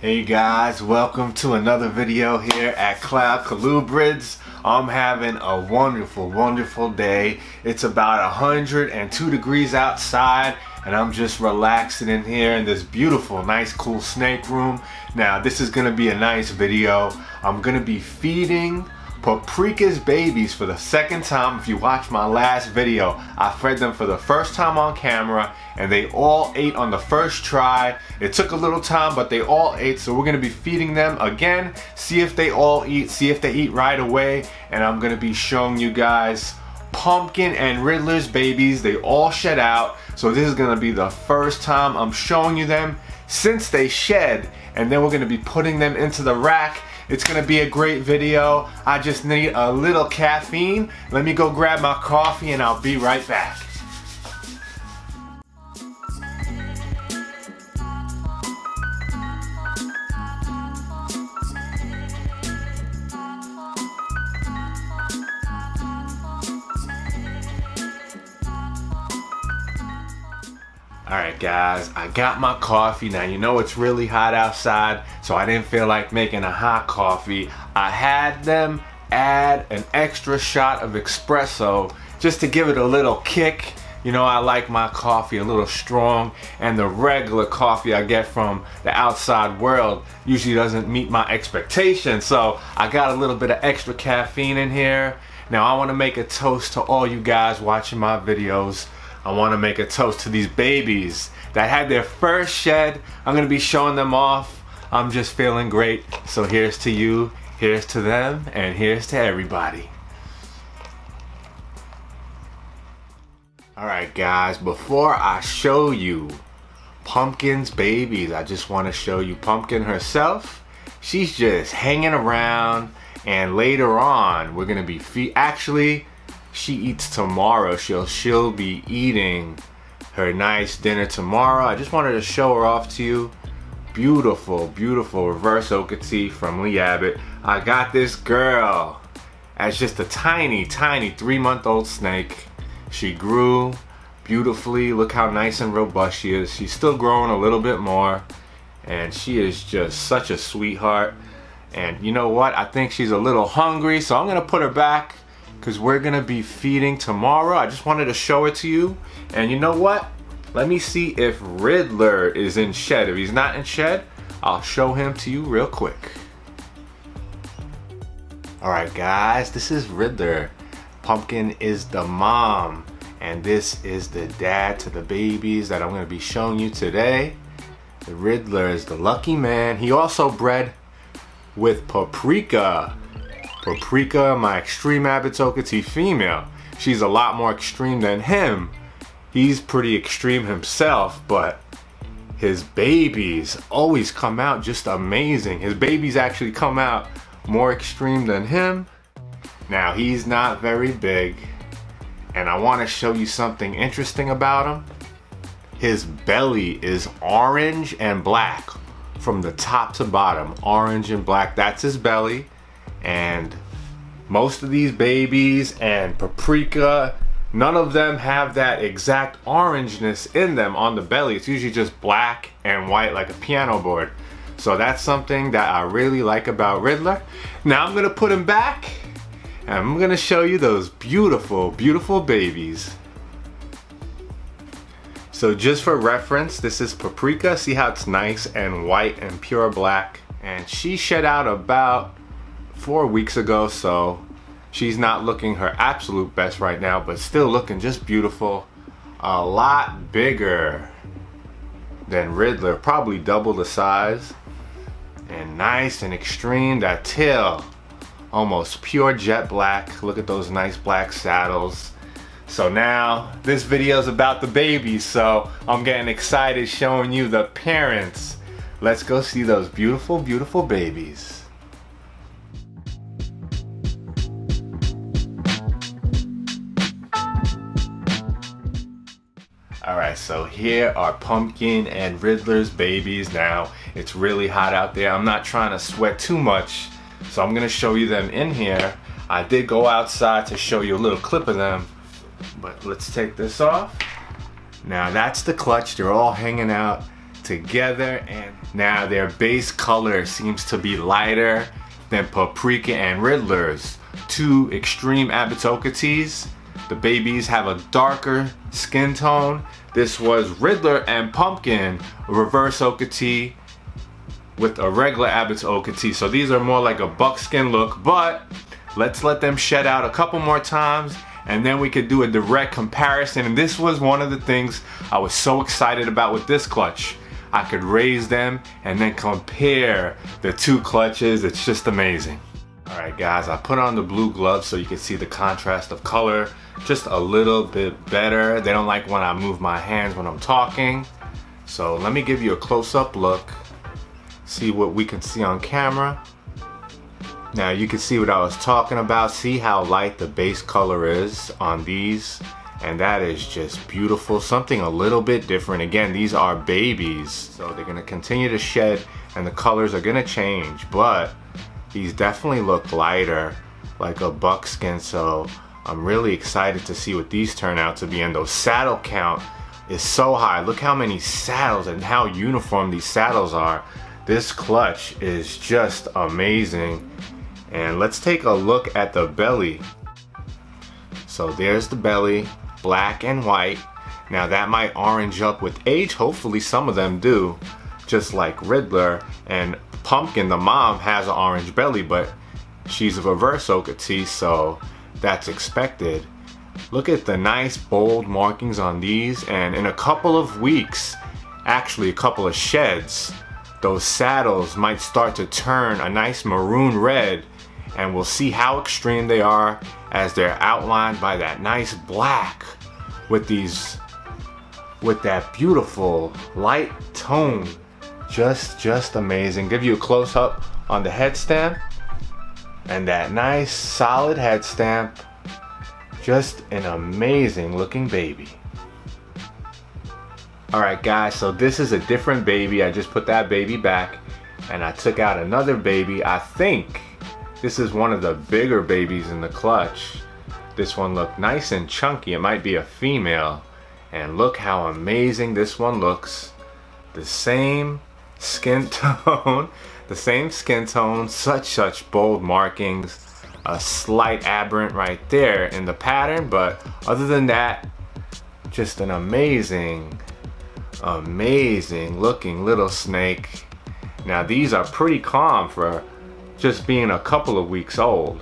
Hey guys, welcome to another video here at Cloud Colubrids. I'm having a wonderful, wonderful day. It's about 102 degrees outside and I'm just relaxing in here in this beautiful, nice, cool snake room. Now this is gonna be a nice video. I'm gonna be feeding Paprika's babies for the second time. If you watched my last video, I fed them for the first time on camera and they all ate on the first try. It took a little time, but they all ate, so we're gonna be feeding them again, see if they all eat, see if they eat right away, and I'm gonna be showing you guys Pumpkin and Riddler's babies. They all shed out, so this is gonna be the first time I'm showing you them since they shed, and then we're gonna be putting them into the rack. It's gonna be a great video. I just need a little caffeine. Let me go grab my coffee and I'll be right back. Alright guys, I got my coffee. Now you know it's really hot outside, so I didn't feel like making a hot coffee. I had them add an extra shot of espresso just to give it a little kick. You know, I like my coffee a little strong, and the regular coffee I get from the outside world usually doesn't meet my expectations, so I got a little bit of extra caffeine in here. Now I want to make a toast to all you guys watching my videos. I want to make a toast to these babies that had their first shed. I'm going to be showing them off. I'm just feeling great. So here's to you, here's to them, and here's to everybody. Alright guys, before I show you Pumpkin's babies, I just want to show you Pumpkin herself. She's just hanging around, and later on we're going to be she eats tomorrow. She'll be eating her nice dinner tomorrow. I just wanted to show her off to you. Beautiful, beautiful reverse Okeetee from Lee Abbott. I got this girl as just a tiny, tiny 3-month-old snake. She grew beautifully. Look how nice and robust she is. She's still growing a little bit more, and she is just such a sweetheart. And you know what? I think she's a little hungry, so I'm gonna put her back, because we're gonna be feeding tomorrow. I just wanted to show it to you. And you know what? Let me see if Riddler is in shed. If he's not in shed, I'll show him to you real quick. All right guys, this is Riddler. Pumpkin is the mom, and this is the dad to the babies that I'm gonna be showing you today. The Riddler is the lucky man. He also bred with Paprika. Paprika, my extreme Abitokati female. She's a lot more extreme than him. He's pretty extreme himself, but his babies always come out just amazing. His babies actually come out more extreme than him. Now he's not very big, and I want to show you something interesting about him. His belly is orange and black from the top to bottom. Orange and black, that's his belly. And most of these babies and Paprika, none of them have that exact orangeness in them on the belly. It's usually just black and white like a piano board. So that's something that I really like about Riddler. Now I'm gonna put him back and I'm gonna show you those beautiful, beautiful babies. So just for reference, this is Paprika. See how it's nice and white and pure black. And she shed out about 4 weeks ago, so she's not looking her absolute best right now, but still looking just beautiful. A lot bigger than Riddler, probably double the size, and nice and extreme. That tail, almost pure jet black. Look at those nice black saddles. So now this video is about the babies, so I'm getting excited showing you the parents. Let's go see those beautiful, beautiful babies. Alright, so here are Pumpkin and Riddler's babies. Now, it's really hot out there. I'm not trying to sweat too much, so I'm gonna show you them in here. I did go outside to show you a little clip of them, but let's take this off. Now, that's the clutch. They're all hanging out. together, and now their base color seems to be lighter than Paprika and Riddler's. Two extreme Abitokatis. The babies have a darker skin tone. This was Riddler and Pumpkin, a reverse Okeetee with a regular Abitokati. So these are more like a buckskin look, but let's let them shed out a couple more times and then we could do a direct comparison. And this was one of the things I was so excited about with this clutch. I could raise them and then compare the two clutches. It's just amazing. All right guys, I put on the blue gloves so you can see the contrast of color just a little bit better. They don't like when I move my hands when I'm talking. So let me give you a close-up look. See what we can see on camera. Now you can see what I was talking about. See how light the base color is on these, and that is just beautiful. Something a little bit different. Again, these are babies, so they're gonna continue to shed and the colors are gonna change, but these definitely look lighter, like a buckskin. So I'm really excited to see what these turn out to be, and those saddle count is so high. Look how many saddles and how uniform these saddles are. This clutch is just amazing. And let's take a look at the belly. So there's the belly, black and white. Now that might orange up with age, hopefully some of them do, just like Riddler. And Pumpkin, the mom, has an orange belly, but she's a reverse Okeetee, so that's expected. Look at the nice bold markings on these, and in a couple of weeks, actually a couple of sheds, those saddles might start to turn a nice maroon red, and we'll see how extreme they are as they're outlined by that nice black with that beautiful light tone. Just amazing. Give you a close up on the head stamp and that nice solid head stamp. Just an amazing looking baby. Alright guys, so this is a different baby. I just put that baby back and I took out another baby. I think this is one of the bigger babies in the clutch. This one looked nice and chunky. It might be a female. And look how amazing this one looks. The same skin tone, the same skin tone, such bold markings. A slight aberrant right there in the pattern, but other than that, just an amazing looking little snake. Now these are pretty calm for just being a couple of weeks old,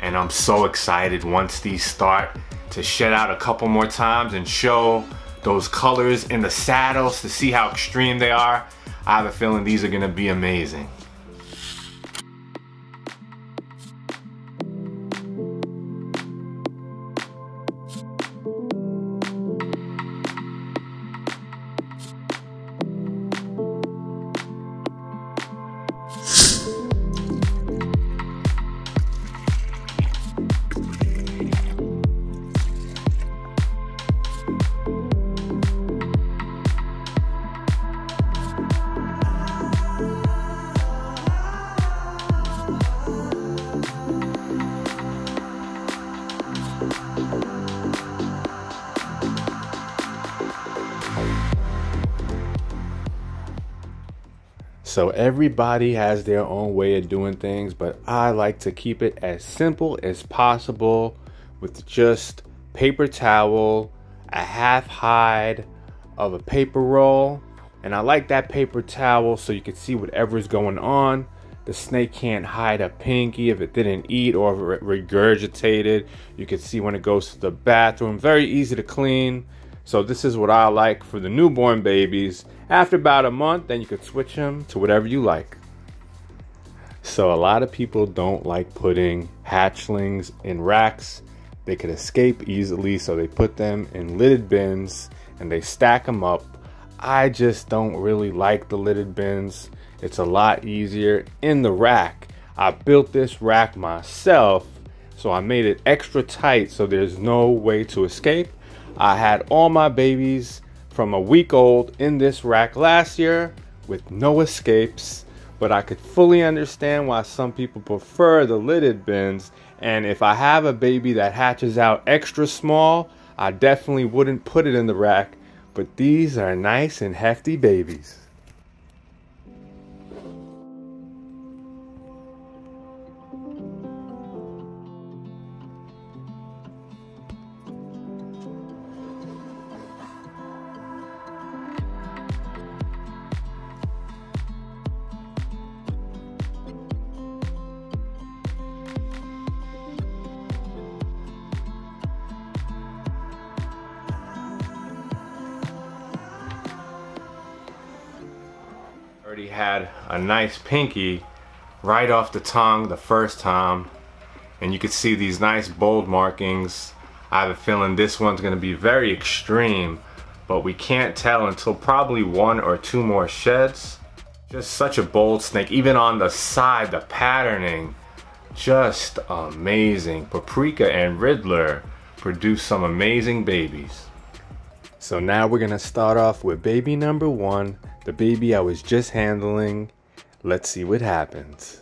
and I'm so excited once these start to shed out a couple more times and show those colors in the saddles to see how extreme they are. I have a feeling these are gonna be amazing. So everybody has their own way of doing things, but I like to keep it as simple as possible with just paper towel, a half hide of a paper roll. And I like that paper towel so you can see whatever's going on. The snake can't hide a pinky if it didn't eat or if it regurgitated. You can see when it goes to the bathroom, very easy to clean. So this is what I like for the newborn babies. After about a month, then you could switch them to whatever you like. So a lot of people don't like putting hatchlings in racks. They could escape easily, so they put them in lidded bins and they stack them up. I just don't really like the lidded bins. It's a lot easier in the rack. I built this rack myself, so I made it extra tight so there's no way to escape. I had all my babies from a week old in this rack last year with no escapes, but I could fully understand why some people prefer the lidded bins. And if I have a baby that hatches out extra small, I definitely wouldn't put it in the rack, But these are nice and hefty babies. Already had a nice pinky right off the tongue the first time, and you can see these nice bold markings. I have a feeling this one's going to be very extreme, but we can't tell until probably one or two more sheds. Just such a bold snake, even on the side, the patterning, just amazing. Paprika and Riddler produce some amazing babies. So now we're gonna start off with baby number one, the baby I was just handling. Let's see what happens.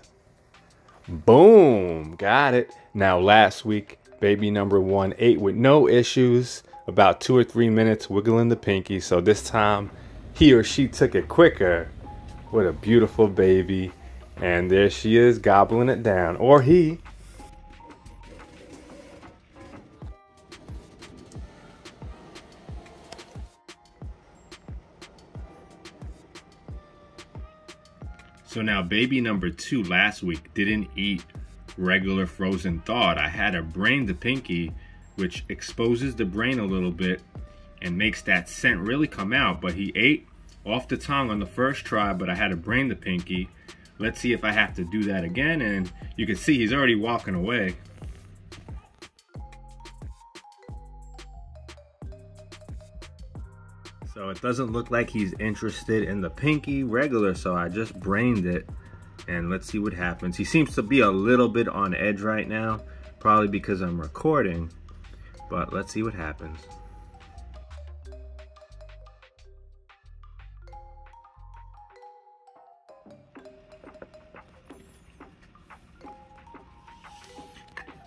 Boom, got it. Now last week, baby number one ate with no issues, about 2 or 3 minutes wiggling the pinky. So this time, he or she took it quicker. What a beautiful baby. And there she is gobbling it down, or he. So now baby number two last week didn't eat regular frozen thawed. I had her brain the pinky, which exposes the brain a little bit and makes that scent really come out. But he ate off the tongue on the first try, but I had her brain the pinky. Let's see if I have to do that again. And you can see he's already walking away. So it doesn't look like he's interested in the pinky regular, so I just brained it and let's see what happens. He seems to be a little bit on edge right now, probably because I'm recording, but let's see what happens.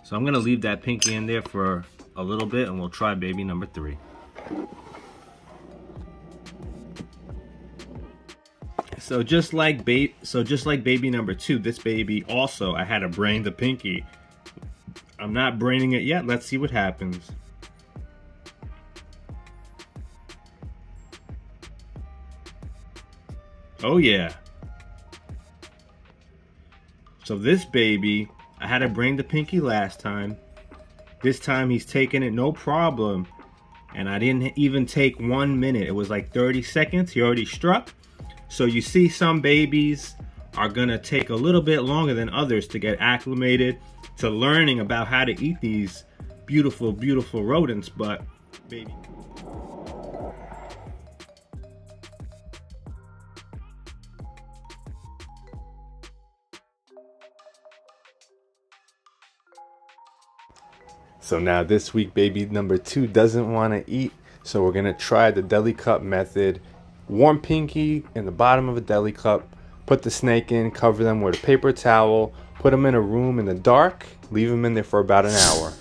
So I'm going to leave that pinky in there for a little bit and we'll try baby number three. So just like baby number two, this baby also, I had to brain the pinky. I'm not braining it yet. Let's see what happens. Oh yeah. So this baby, I had to brain the pinky last time. This time he's taking it no problem. And I didn't even take 1 minute. It was like 30 seconds. He already struck. So you see some babies are gonna take a little bit longer than others to get acclimated to learning about how to eat these beautiful, beautiful rodents, but baby. So now this week, baby number two doesn't wanna eat. So we're gonna try the deli cup method. Warm pinky in the bottom of a deli cup, put the snake in, cover them with a paper towel, put them in a room in the dark, leave them in there for about an hour.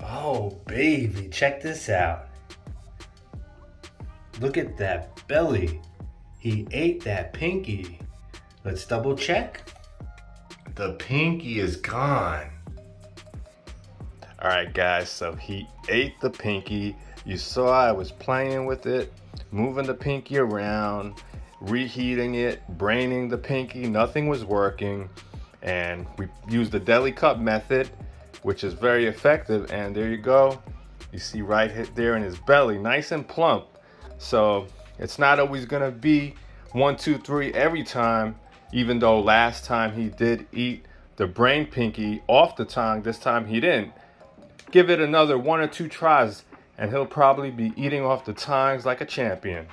Oh baby, check this out. Look at that belly. He ate that pinky. Let's double check. The pinky is gone. All right guys, so he ate the pinky. You saw I was playing with it, moving the pinky around, reheating it, braining the pinky, nothing was working. And we used the deli cup method, which is very effective. And there you go. You see right there in his belly, nice and plump. So it's not always gonna be 1, 2, 3 every time. Even though last time he did eat the brain pinky off the tongue, this time he didn't. Give it another 1 or 2 tries and he'll probably be eating off the tongues like a champion.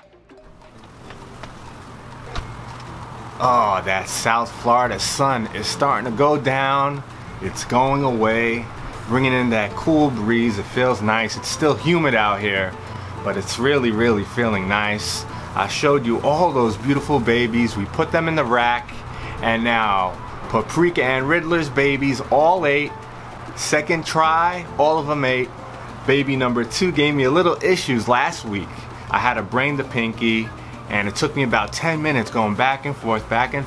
Oh, that South Florida sun is starting to go down. It's going away, bringing in that cool breeze. It feels nice. It's still humid out here, but it's really, really feeling nice. I showed you all those beautiful babies. We put them in the rack And now, Paprika and Riddler's babies all ate. Second try, all of them ate. Baby number 2 gave me a little issues last week. I had to brain the pinky, and it took me about 10 minutes going back and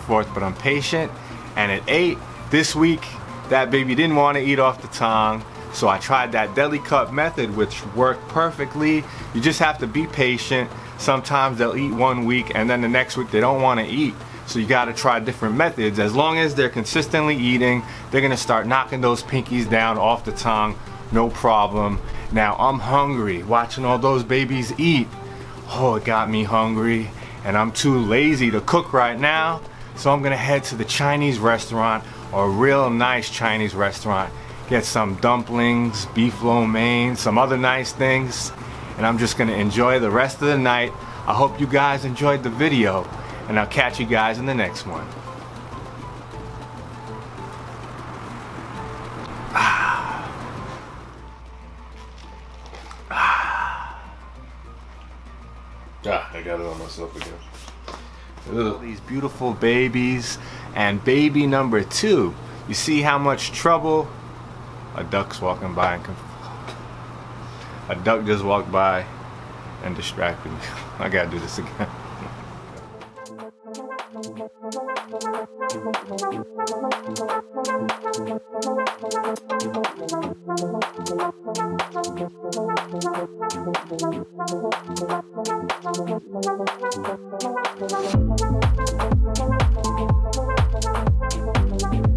forth, but I'm patient, and it ate. This week, that baby didn't want to eat off the tongue, so I tried that deli cup method, which worked perfectly. You just have to be patient. Sometimes they'll eat one week, and then the next week they don't want to eat. So you gotta try different methods. As long as they're consistently eating, they're gonna start knocking those pinkies down off the tongue, no problem. Now I'm hungry, watching all those babies eat. Oh, it got me hungry, and I'm too lazy to cook right now, so I'm gonna head to the Chinese restaurant, a real nice Chinese restaurant. Get some dumplings, beef lo mein, some other nice things, and I'm just gonna enjoy the rest of the night. I hope you guys enjoyed the video, and I'll catch you guys in the next one. I got it on myself again. Ugh. All these beautiful babies, and baby number 2. You see how much trouble? A duck's walking by, and a duck just walked by and distracted me. I gotta do this again.